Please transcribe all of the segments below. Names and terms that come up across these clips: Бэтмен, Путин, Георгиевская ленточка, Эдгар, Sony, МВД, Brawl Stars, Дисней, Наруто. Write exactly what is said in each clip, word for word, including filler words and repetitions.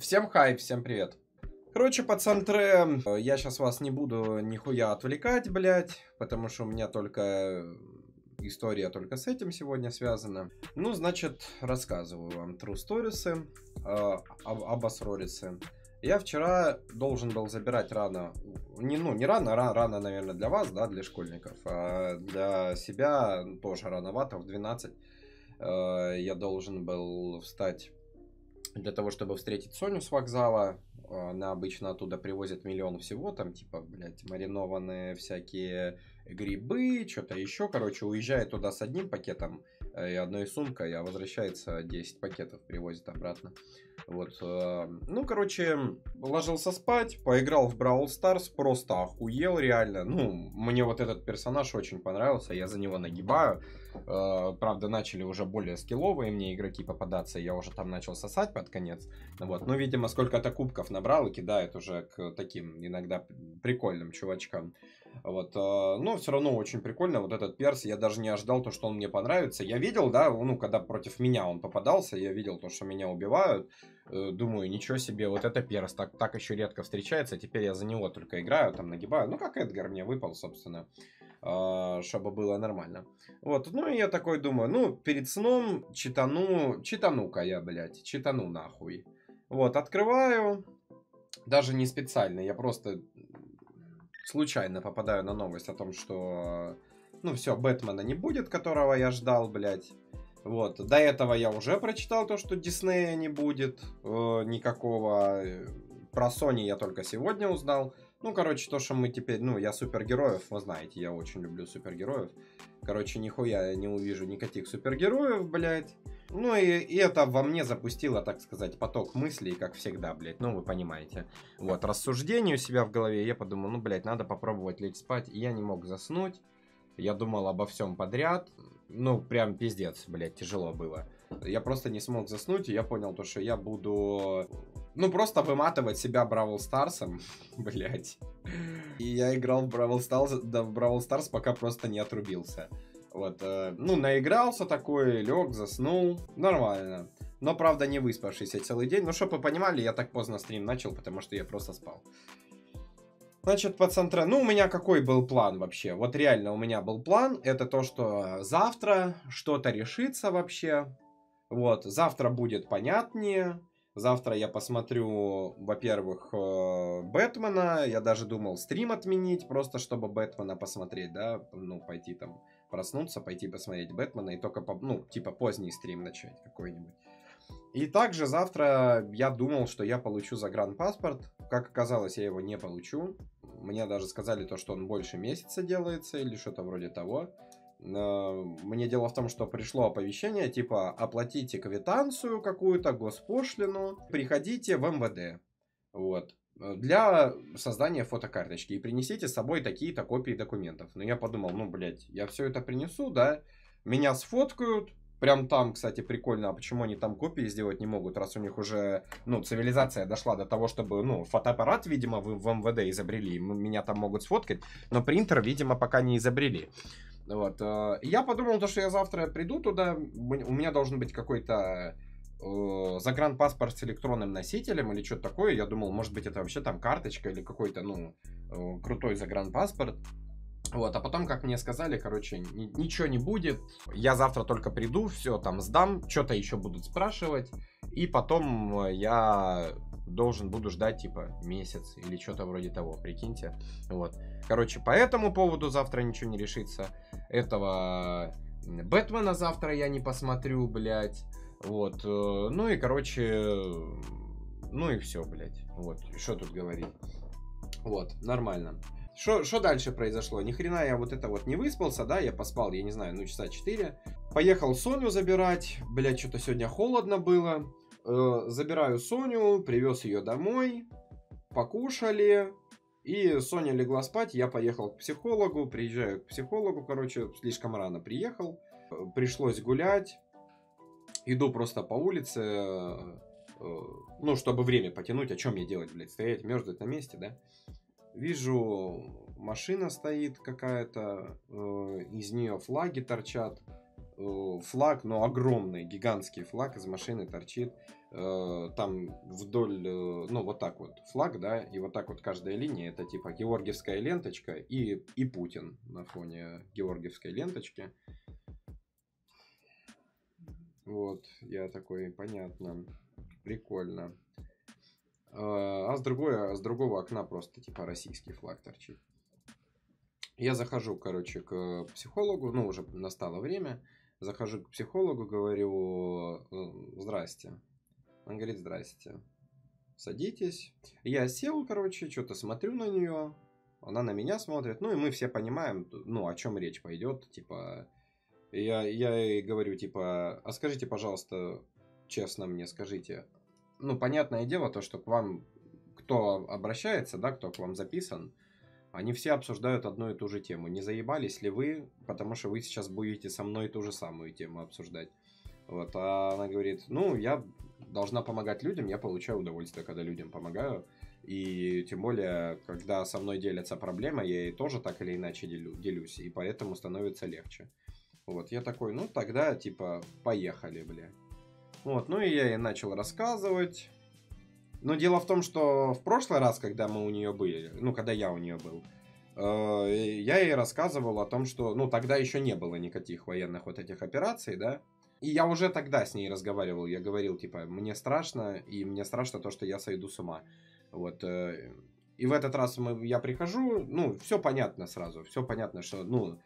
Всем хай, всем привет. Короче, пацантры, я сейчас вас не буду нихуя отвлекать, блядь, потому что у меня только история только с этим сегодня связана. Ну, значит, рассказываю вам true stories, э, об, обосрорисы. Я вчера должен был забирать рано, не, ну, не рано, рано, рано, наверное, для вас, да, для школьников, а для себя тоже рановато, в двенадцать э, я должен был встать для того, чтобы встретить Соню с вокзала. Она обычно оттуда привозит миллион всего, там типа, блядь, маринованные всякие грибы, что-то еще. Короче, уезжает туда с одним пакетом и одной сумкой, а возвращается десять пакетов, привозит обратно. Вот. Ну, короче, ложился спать, поиграл в Brawl Stars, просто охуел реально. Ну, мне вот этот персонаж очень понравился, я за него нагибаю. Правда, начали уже более скилловые мне игроки попадаться, я уже там начал сосать под конец. Вот. Ну, видимо, сколько-то кубков набрал и кидает уже к таким иногда прикольным чувачкам. Вот. Но все равно очень прикольно. Вот этот перс, я даже не ожидал то, что он мне понравится. Я видел, да, ну, когда против меня он попадался, я видел то, что меня убивают. Думаю, ничего себе, вот это перс, так, так еще редко встречается. Теперь я за него только играю, там нагибаю. Ну, как Эдгар мне выпал, собственно, чтобы было нормально. Вот, ну и я такой думаю, ну, перед сном читану, читану-ка я, блядь, читану нахуй. Вот, открываю, даже не специально, я просто случайно попадаю на новость о том, что, ну, все, Бэтмена не будет, которого я ждал, блядь. Вот, до этого я уже прочитал то, что Диснея не будет, э, никакого, про Sony я только сегодня узнал. Ну, короче, то, что мы теперь... Ну, я супергероев, вы знаете, я очень люблю супергероев. Короче, нихуя я не увижу никаких супергероев, блядь. Ну, и, и это во мне запустило, так сказать, поток мыслей, как всегда, блядь. Ну, вы понимаете. Вот, рассуждение у себя в голове. Я подумал, ну, блядь, надо попробовать лечь спать. И я не мог заснуть. Я думал обо всем подряд. Ну, прям пиздец, блядь, тяжело было. Я просто не смог заснуть, и я понял то, что я буду... Ну, просто выматывать себя Бравл Старсом, блять. И я играл в Бравл Старс, да, в Бравл Старс, пока просто не отрубился. Вот, э, ну, наигрался такой, лег, заснул, нормально. Но, правда, не выспавшийся целый день. Ну, чтобы вы понимали, я так поздно стрим начал, потому что я просто спал. Значит, пацантра, ну, у меня какой был план вообще? Вот реально у меня был план, это то, что завтра что-то решится вообще. Вот, завтра будет понятнее. Завтра я посмотрю, во-первых, Бэтмена. Я даже думал стрим отменить, просто чтобы Бэтмена посмотреть, да. Ну, пойти там проснуться, пойти посмотреть Бэтмена и только, по, ну, типа поздний стрим начать какой-нибудь. И также завтра я думал, что я получу загранпаспорт. Как оказалось, я его не получу. Мне даже сказали то, что он больше месяца делается или что-то вроде того. Мне дело в том, что пришло оповещение, типа, оплатите квитанцию какую-то, госпошлину, приходите в МВД, вот, для создания фотокарточки и принесите с собой такие-то копии документов. Но я подумал, ну, блядь, я все это принесу, да, меня сфоткают, прям там, кстати, прикольно, а почему они там копии сделать не могут, раз у них уже, ну, цивилизация дошла до того, чтобы, ну, фотоаппарат, видимо, в, в МВД изобрели, меня там могут сфоткать, но принтер, видимо, пока не изобрели. Вот, я подумал, то, что я завтра приду туда, у меня должен быть какой-то э, загранпаспорт с электронным носителем или что-то такое. Я думал, может быть, это вообще там карточка или какой-то, ну, э, крутой загранпаспорт. Вот, а потом, как мне сказали, короче, ни ничего не будет. Я завтра только приду, все там сдам, что-то еще будут спрашивать. И потом я должен буду ждать, типа, месяц или что-то вроде того, прикиньте. Вот. Короче, по этому поводу завтра ничего не решится. Этого Бэтмена завтра я не посмотрю, блядь. Вот. Ну и, короче, ну и все, блядь. Вот. Что тут говорить? Вот. Нормально. Что дальше произошло? Ни хрена я вот это вот не выспался, да? Я поспал, я не знаю, ну, часа четыре. Поехал Соню забирать. Блядь, что-то сегодня холодно было. Э, забираю Соню, привез ее домой. Покушали. И Соня легла спать, я поехал к психологу, приезжаю к психологу, короче, слишком рано приехал, пришлось гулять, иду просто по улице, ну, чтобы время потянуть, о чем мне делать, блядь, стоять, мерзнуть на месте, да? Вижу, машина стоит какая-то, из нее флаги торчат, флаг, но огромный, гигантский флаг из машины торчит. э, там вдоль, э, ну, вот так вот флаг, да, и вот так вот каждая линия, это типа Георгиевская ленточка и, и Путин на фоне Георгиевской ленточки. Вот, я такой, понятно, прикольно. А с, другой, с другого окна просто типа российский флаг торчит. Я захожу, короче, к психологу, ну, уже настало время. Захожу к психологу, говорю, здрасте. Он говорит, здрасте. Садитесь. Я сел, короче, что-то смотрю на нее. Она на меня смотрит. Ну, и мы все понимаем, ну, о чем речь пойдет. Типа, я, я ей говорю, типа, а скажите, пожалуйста, честно мне скажите. Ну, понятное дело, то, что к вам, кто обращается, да, кто к вам записан, они все обсуждают одну и ту же тему. Не заебались ли вы, потому что вы сейчас будете со мной ту же самую тему обсуждать. Вот, а она говорит, ну, я должна помогать людям, я получаю удовольствие, когда людям помогаю. И тем более, когда со мной делятся проблемы, я ей тоже так или иначе делю, делюсь, и поэтому становится легче. Вот, я такой, ну, тогда, типа, поехали, бля. Вот, ну и я ей начал рассказывать. Но дело в том, что в прошлый раз, когда мы у нее были, ну, когда я у нее был, э, я ей рассказывал о том, что, ну, тогда еще не было никаких военных вот этих операций, да. И я уже тогда с ней разговаривал, я говорил, типа, мне страшно, и мне страшно то, что я сойду с ума. Вот, э, и в этот раз мы, я прихожу, ну, все понятно сразу, все понятно, что, ну,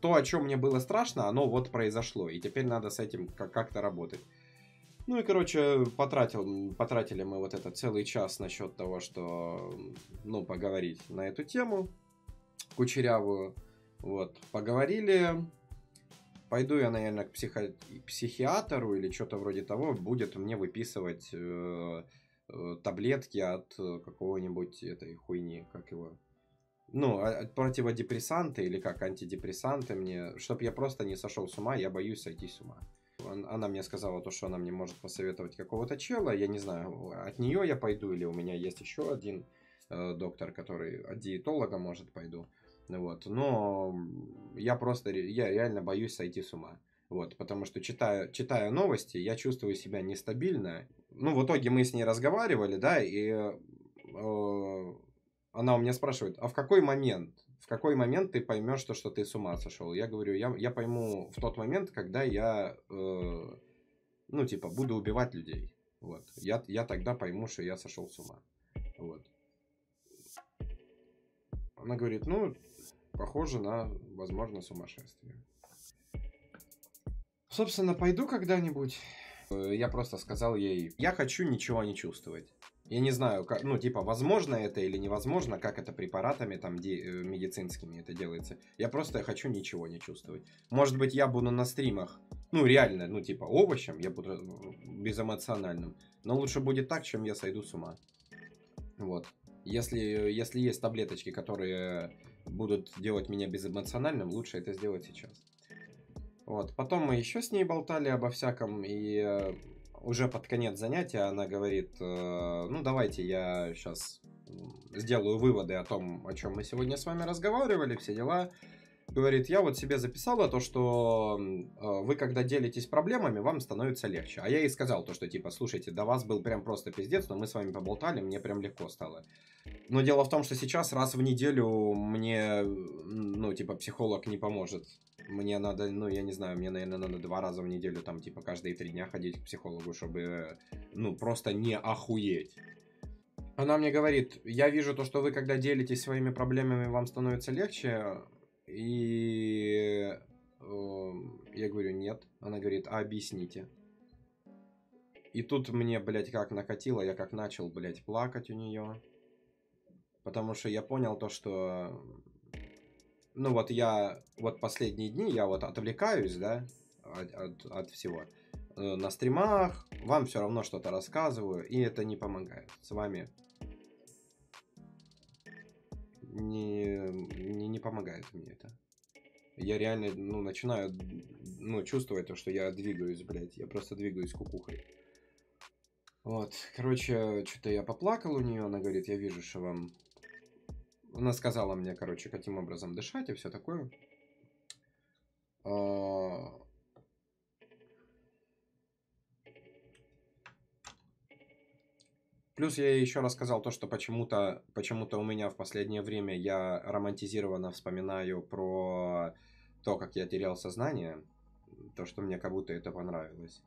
то, о чем мне было страшно, оно вот произошло, и теперь надо с этим как-то работать. Ну и, короче, потратил, потратили мы вот это целый час насчет того, что, ну, поговорить на эту тему кучерявую. Вот, поговорили. Пойду я, наверное, к психо... психиатру или что-то вроде того. Будет мне выписывать э, э, таблетки от какого-нибудь этой хуйни, как его... Ну, от противодепрессанты или как антидепрессанты мне, чтобы я просто не сошел с ума, я боюсь сойти с ума. Она мне сказала то, что она мне может посоветовать какого-то чела. Я не знаю, от нее я пойду или у меня есть еще один э, доктор, который от диетолога, может, пойду. Вот. Но я просто, я реально боюсь сойти с ума. Вот. Потому что, читая, читая новости, я чувствую себя нестабильно. Ну, в итоге мы с ней разговаривали, да, и э, она у меня спрашивает, а в какой момент? В какой момент ты поймешь, что, что ты с ума сошел? Я говорю, я, я пойму в тот момент, когда я, э, ну, типа, буду убивать людей. Вот. Я, я тогда пойму, что я сошел с ума. Вот. Она говорит, ну, похоже на, возможно, сумасшествие. Собственно, пойду когда-нибудь. Я просто сказал ей, я хочу ничего не чувствовать. Я не знаю, как, ну, типа, возможно это или невозможно, как это препаратами там медицинскими это делается. Я просто хочу ничего не чувствовать. Может быть, я буду на стримах, ну, реально, ну, типа, овощем, я буду безэмоциональным. Но лучше будет так, чем я сойду с ума. Вот. Если, если есть таблеточки, которые будут делать меня безэмоциональным, лучше это сделать сейчас. Вот. Потом мы еще с ней болтали обо всяком, и... Уже под конец занятия она говорит, ну давайте я сейчас сделаю выводы о том, о чем мы сегодня с вами разговаривали, все дела. Говорит, я вот себе записала то, что вы когда делитесь проблемами, вам становится легче. А я ей сказал то, что типа, слушайте, до вас был прям просто пиздец, но мы с вами поболтали, мне прям легко стало. Но дело в том, что сейчас раз в неделю мне, ну типа, психолог не поможет. Мне надо, ну я не знаю, мне, наверное, надо два раза в неделю, там типа каждые три дня ходить к психологу, чтобы, ну, просто не охуеть. Она мне говорит, я вижу то, что вы когда делитесь своими проблемами, вам становится легче. И э, я говорю, нет. Она говорит, а объясните. И тут мне, блядь, как накатило, я как начал, блядь, плакать у нее. Потому что я понял то, что... Ну вот я, вот последние дни я вот отвлекаюсь, да, от, от, от всего. На стримах вам все равно что-то рассказываю, и это не помогает. С вами... Не, не, не помогает мне это. Я реально, ну, начинаю, ну, чувствовать то, что я двигаюсь, блядь. Я просто двигаюсь кукухой. Вот, короче, что-то я поплакал у нее. Она говорит, я вижу, что вам... Она сказала мне, короче, каким образом дышать и все такое. А... Плюс я еще рассказал то, что почему-то почему-то у меня в последнее время я романтизированно вспоминаю про то, как я терял сознание, то, что мне как будто это понравилось.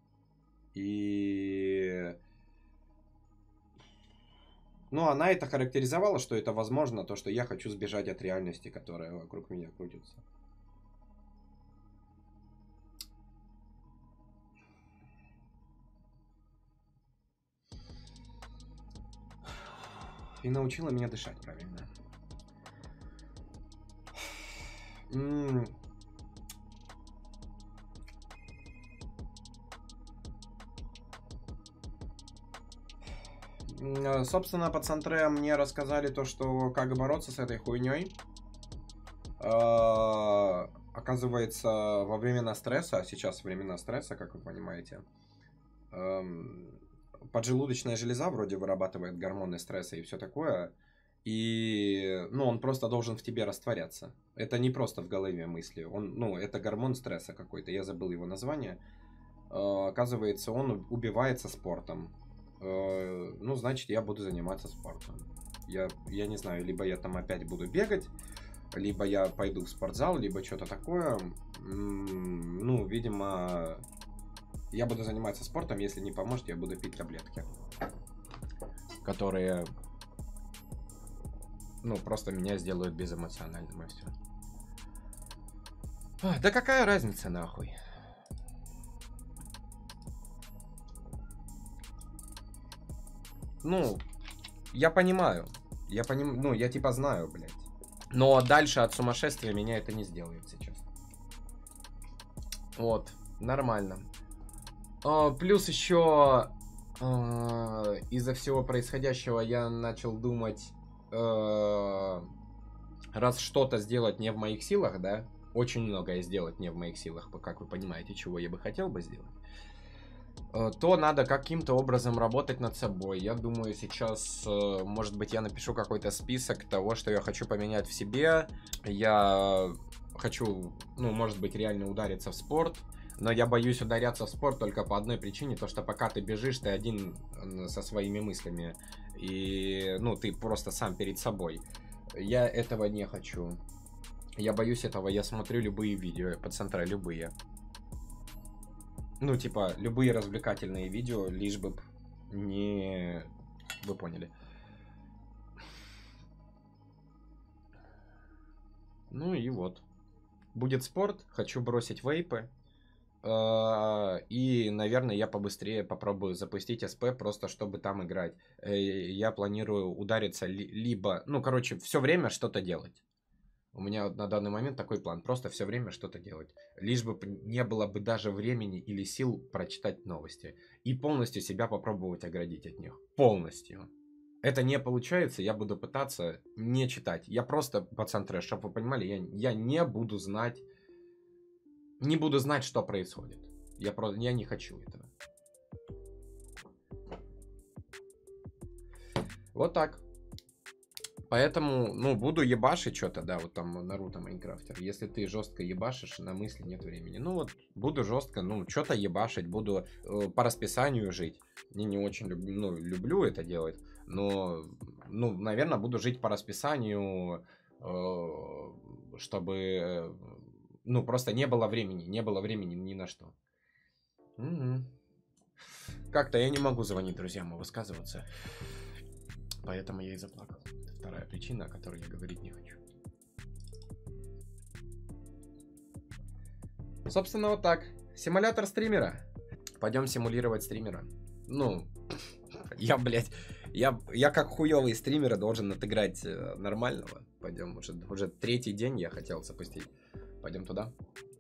И... Ну, она это характеризовала, что это возможно, то, что я хочу сбежать от реальности, которая вокруг меня крутится. И научила меня дышать правильно. М-м-м. Собственно, под Сантре мне рассказали то, что как бороться с этой хуйней. Оказывается, во времена стресса, сейчас времена стресса, как вы понимаете, поджелудочная железа вроде вырабатывает гормоны стресса и все такое. И, ну, он просто должен в тебе растворяться. Это не просто в голове мысли. Он, ну, это гормон стресса какой-то. Я забыл его название. Оказывается, он убивается спортом. Ну, значит, я буду заниматься спортом. Я, я не знаю, либо я там опять буду бегать, либо я пойду в спортзал, либо что-то такое. Ну, видимо... Я буду заниматься спортом, если не поможет, я буду пить таблетки. Которые, ну, просто меня сделают безэмоциональным, и все. А, да какая разница, нахуй? Ну, я понимаю. Я понимаю, ну, я типа знаю, блядь. Но дальше от сумасшествия меня это не сделает сейчас. Вот, нормально. Плюс еще э, из-за всего происходящего я начал думать, э, раз что-то сделать не в моих силах, да, очень многое сделать не в моих силах, как вы понимаете, чего я бы хотел бы сделать, э, то надо каким-то образом работать над собой. Я думаю, сейчас, э, может быть, я напишу какой-то список того, что я хочу поменять в себе. Я хочу, ну, может быть, реально удариться в спорт. Но я боюсь ударяться в спорт только по одной причине, то что пока ты бежишь, ты один со своими мыслями. И, ну, ты просто сам перед собой. Я этого не хочу. Я боюсь этого, я смотрю любые видео, по центру любые. Ну, типа, любые развлекательные видео, лишь бы не... Вы поняли. Ну и вот. Будет спорт, хочу бросить вейпы. И, наверное, я побыстрее попробую запустить СП, просто чтобы там играть. Я планирую удариться либо... Ну, короче, все время что-то делать. У меня на данный момент такой план. Просто все время что-то делать. Лишь бы не было бы даже времени или сил прочитать новости. И полностью себя попробовать оградить от них. Полностью. Это не получается, я буду пытаться не читать. Я просто, пацан трэш, чтобы вы понимали, я, я не буду знать... Не буду знать, что происходит. Я просто, я не хочу этого. Вот так. Поэтому, ну, буду ебашить что-то, да, вот там Наруто Майнкрафтер. Если ты жестко ебашишь, на мысли нет времени. Ну вот, буду жестко, ну, что-то ебашить, буду э, по расписанию жить. Я не очень люблю, ну, люблю это делать, но, ну, наверное, буду жить по расписанию, э, чтобы... Ну, просто не было времени, не было времени ни на что. Угу. Как-то я не могу звонить друзьям и высказываться. Поэтому я и заплакал. Вторая причина, о которой я говорить не хочу. Собственно, вот так. Симулятор стримера. Пойдем симулировать стримера. Ну, я, блядь, я, я как хуёвый стример должен отыграть нормального. Пойдем, уже, уже третий день я хотел запустить. Пойдем туда.